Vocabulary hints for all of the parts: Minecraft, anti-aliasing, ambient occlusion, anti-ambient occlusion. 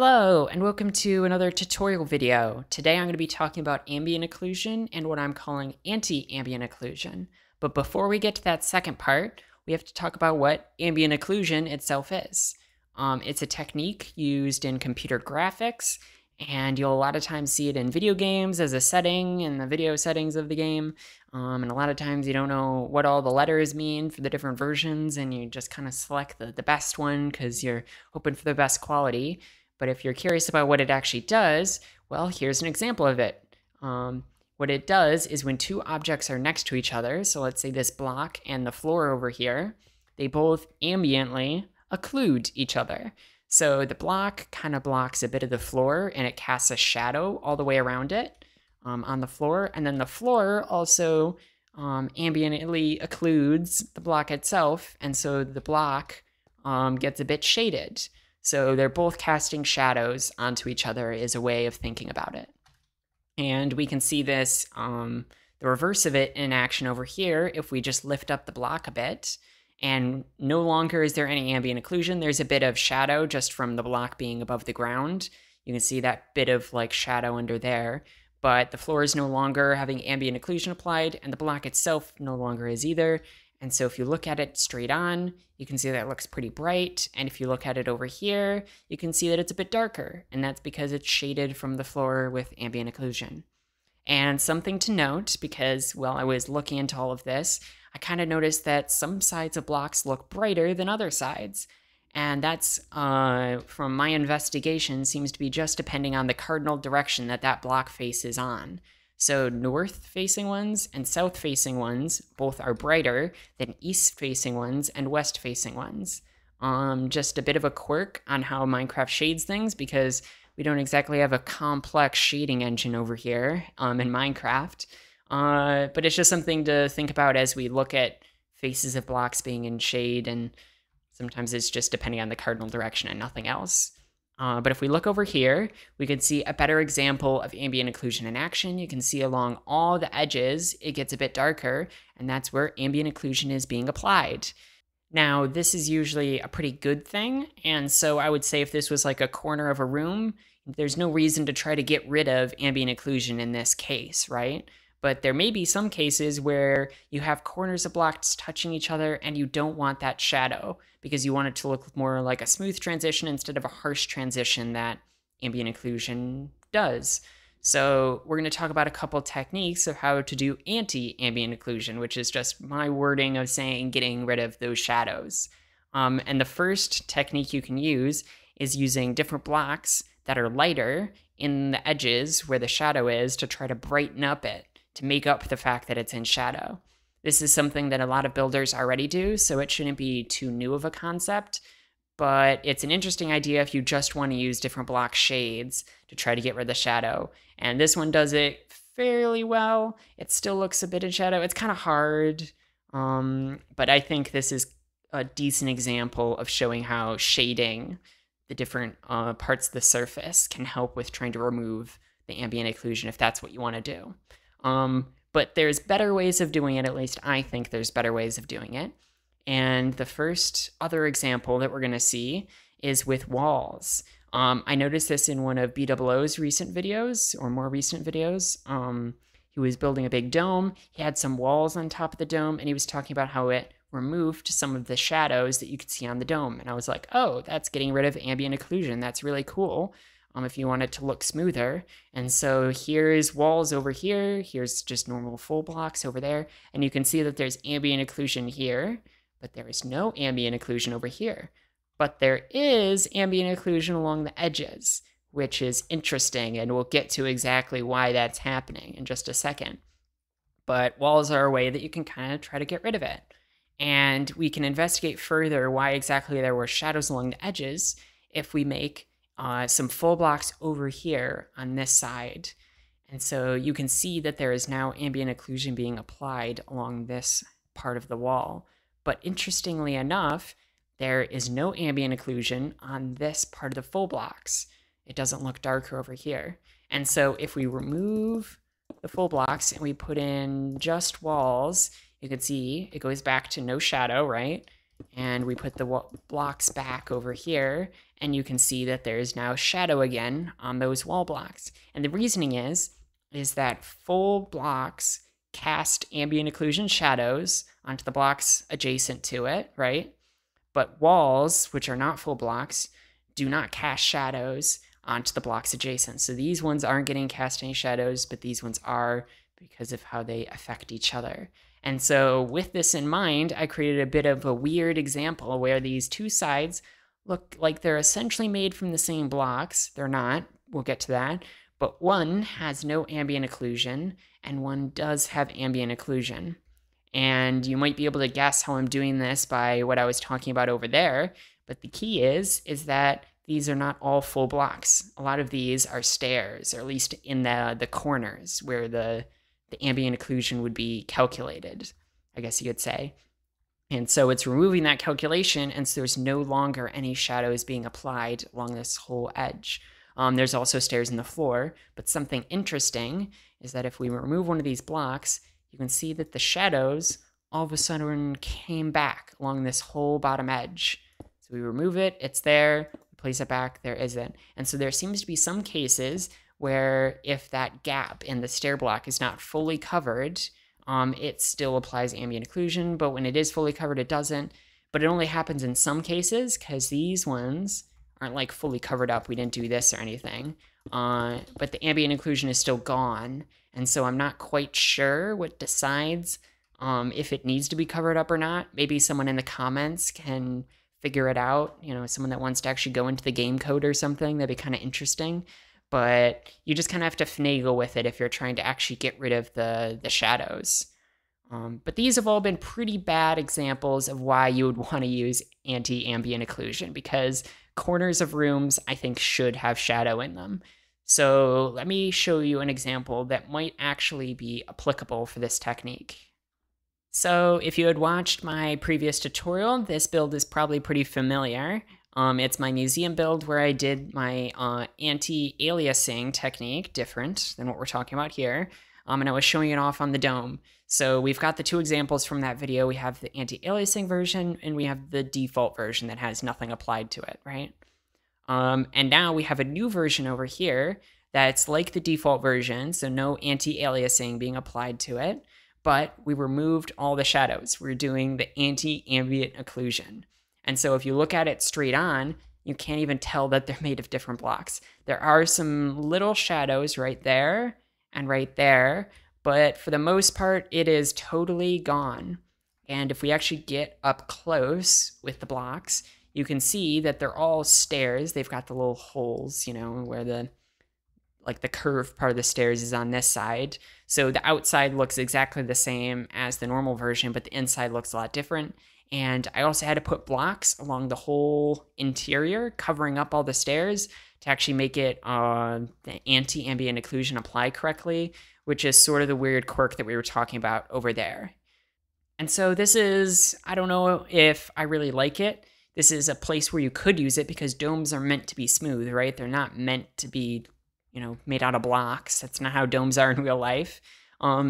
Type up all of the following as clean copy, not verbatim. Hello and welcome to another tutorial video. Today I'm going to be talking about ambient occlusion and what I'm calling anti-ambient occlusion. But before we get to that second part, we have to talk about what ambient occlusion itself is. It's a technique used in computer graphics, and you'll a lot of times see it in video games as a setting in the video settings of the game. And a lot of times you don't know what all the letters mean for the different versions, and you just kind of select the best one because you're hoping for the best quality. But if you're curious about what it actually does, well, here's an example of it. What it does is when two objects are next to each other, so let's say this block and the floor over here, they both ambiently occlude each other. So the block kind of blocks a bit of the floor, and it casts a shadow all the way around it on the floor. And then the floor also ambiently occludes the block itself, and so the block gets a bit shaded. So they're both casting shadows onto each other is a way of thinking about it. And we can see this, the reverse of it in action over here if we just lift up the block a bit. And no longer is there any ambient occlusion. There's a bit of shadow just from the block being above the ground. You can see that bit of like shadow under there, but the floor is no longer having ambient occlusion applied, and the block itself no longer is either. And so if you look at it straight on, you can see that it looks pretty bright. And if you look at it over here, you can see that it's a bit darker. And that's because it's shaded from the floor with ambient occlusion. And something to note, because while I was looking into all of this, I kind of noticed that some sides of blocks look brighter than other sides. And that's, from my investigation, seems to be just depending on the cardinal direction that that block faces on. So north-facing ones and south-facing ones both are brighter than east-facing ones and west-facing ones. Just a bit of a quirk on how Minecraft shades things, because we don't exactly have a complex shading engine over here in Minecraft. But it's just something to think about as we look at faces of blocks being in shade, and sometimes it's just depending on the cardinal direction and nothing else. But if we look over here, we can see a better example of ambient occlusion in action. You can see along all the edges, it gets a bit darker, and that's where ambient occlusion is being applied. Now, this is usually a pretty good thing, and so I would say if this was like a corner of a room, there's no reason to try to get rid of ambient occlusion in this case, right? But there may be some cases where you have corners of blocks touching each other and you don't want that shadow because you want it to look more like a smooth transition instead of a harsh transition that ambient occlusion does. So we're going to talk about a couple techniques of how to do anti-ambient occlusion, which is just my wording of saying getting rid of those shadows. And the first technique you can use is using different blocks that are lighter in the edges where the shadow is to try to brighten up it, to make up the fact that it's in shadow. This is something that a lot of builders already do, so it shouldn't be too new of a concept, but it's an interesting idea if you just want to use different block shades to try to get rid of the shadow. And this one does it fairly well. It still looks a bit in shadow. It's kind of hard, but I think this is a decent example of showing how shading the different parts of the surface can help with trying to remove the ambient occlusion if that's what you want to do. But there's better ways of doing it, at least I think there's better ways of doing it. And the first other example that we're going to see is with walls. I noticed this in one of B00's recent videos, or more recent videos. He was building a big dome, he had some walls on top of the dome, and he was talking about how it removed some of the shadows that you could see on the dome. And I was like, oh, that's getting rid of ambient occlusion, that's really cool. If you want it to look smoother. And so here's walls over here, here's just normal full blocks over there, and you can see that there's ambient occlusion here, but there is no ambient occlusion over here. But there is ambient occlusion along the edges, which is interesting, and we'll get to exactly why that's happening in just a second. But walls are a way that you can kind of try to get rid of it. And we can investigate further why exactly there were shadows along the edges if we make some full blocks over here on this side. And so you can see that there is now ambient occlusion being applied along this part of the wall. But interestingly enough, there is no ambient occlusion on this part of the full blocks. It doesn't look darker over here. And so if we remove the full blocks and we put in just walls, you can see it goes back to no shadow, right? and we put the blocks back over here, and you can see that there's now shadow again on those wall blocks. And the reasoning is that full blocks cast ambient occlusion shadows onto the blocks adjacent to it, right? But walls, which are not full blocks, do not cast shadows onto the blocks adjacent. So these ones aren't getting cast any shadows, but these ones are because of how they affect each other. And so with this in mind, I created a bit of a weird example where these two sides look like they're essentially made from the same blocks. They're not, we'll get to that. But one has no ambient occlusion and one does have ambient occlusion. And you might be able to guess how I'm doing this by what I was talking about over there. But the key is that these are not all full blocks. A lot of these are stairs, or at least in the corners where the ambient occlusion would be calculated, I guess you could say. And so it's removing that calculation, and so there's no longer any shadows being applied along this whole edge. There's also stairs in the floor, but something interesting is that if we remove one of these blocks, you can see that the shadows all of a sudden came back along this whole bottom edge. So we remove it, it's there, place it back, there isn't. And so there seems to be some cases where if that gap in the stair block is not fully covered, it still applies ambient occlusion, but when it is fully covered, it doesn't. But it only happens in some cases because these ones aren't like fully covered up. We didn't do this or anything, but the ambient occlusion is still gone. And so I'm not quite sure what decides if it needs to be covered up or not. Maybe someone in the comments can figure it out, you know, someone that wants to actually go into the game code or something. That'd be kind of interesting. But you just kind of have to finagle with it if you're trying to actually get rid of the shadows. But these have all been pretty bad examples of why you would want to use anti-ambient occlusion, because corners of rooms, I think, should have shadow in them. So let me show you an example that might actually be applicable for this technique. So if you had watched my previous tutorial, this build is probably pretty familiar. It's my museum build where I did my anti-aliasing technique, different than what we're talking about here, and I was showing it off on the dome. So we've got the two examples from that video. We have the anti-aliasing version, and we have the default version that has nothing applied to it, right? And now we have a new version over here that's like the default version, so no anti-aliasing being applied to it, but we removed all the shadows. We're doing the anti-ambient occlusion. And so if you look at it straight on, you can't even tell that they're made of different blocks. There are some little shadows right there and right there, but for the most part, it is totally gone. And if we actually get up close with the blocks, you can see that they're all stairs. They've got the little holes, you know, where the curved part of the stairs is on this side. So the outside looks exactly the same as the normal version, but the inside looks a lot different. And I also had to put blocks along the whole interior, covering up all the stairs to actually make it the anti-ambient occlusion apply correctly, which is sort of the weird quirk that we were talking about over there. And so this is, I don't know if I really like it. This is a place where you could use it because domes are meant to be smooth, right? They're not meant to be, you know, made out of blocks. That's not how domes are in real life.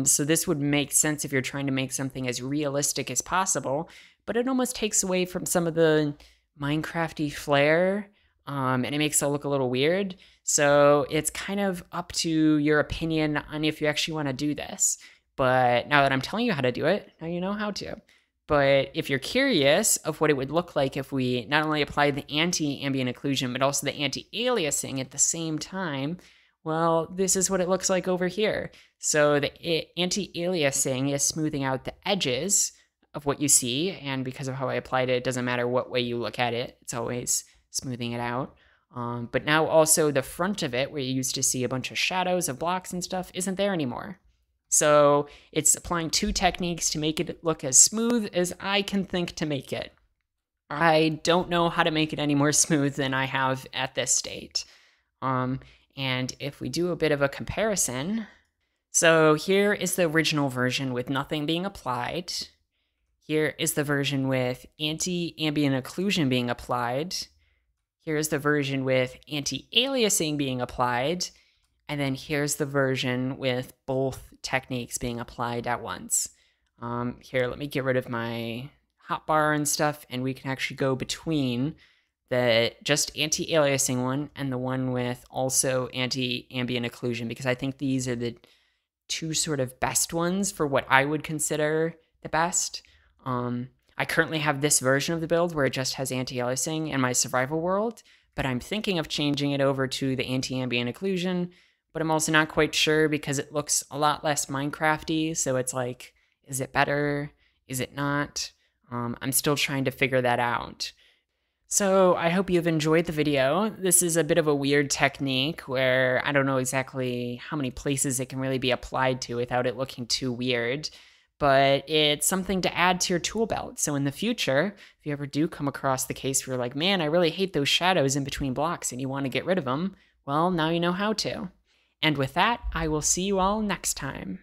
So this would make sense if you're trying to make something as realistic as possible, but it almost takes away from some of the Minecraft-y flair, and it makes it look a little weird. So it's kind of up to your opinion on if you actually want to do this. But now that I'm telling you how to do it, now you know how to. But if you're curious of what it would look like if we not only applied the anti-ambient occlusion, but also the anti-aliasing at the same time, well, this is what it looks like over here. So the anti-aliasing is smoothing out the edges of what you see, and because of how I applied it, it doesn't matter what way you look at it, it's always smoothing it out. But now also the front of it, where you used to see a bunch of shadows of blocks and stuff, isn't there anymore. So it's applying two techniques to make it look as smooth as I can think to make it. I don't know how to make it any more smooth than I have at this state. And if we do a bit of a comparison, so here is the original version with nothing being applied. Here is the version with anti-ambient occlusion being applied. Here's the version with anti-aliasing being applied. And then here's the version with both techniques being applied at once. Here, let me get rid of my hotbar and stuff, and we can actually go between the just anti-aliasing one and the one with also anti-ambient occlusion, because I think these are the two sort of best ones for what I would consider the best. I currently have this version of the build where it just has anti-aliasing in my survival world, but I'm thinking of changing it over to the anti-ambient occlusion, but I'm also not quite sure because it looks a lot less Minecraft-y, so it's like, is it better? Is it not? I'm still trying to figure that out. So I hope you've enjoyed the video. This is a bit of a weird technique where I don't know exactly how many places it can really be applied to without it looking too weird, but it's something to add to your tool belt. So in the future, if you ever do come across the case where you're like, man, I really hate those shadows in between blocks and you want to get rid of them, well, now you know how to. And with that, I will see you all next time.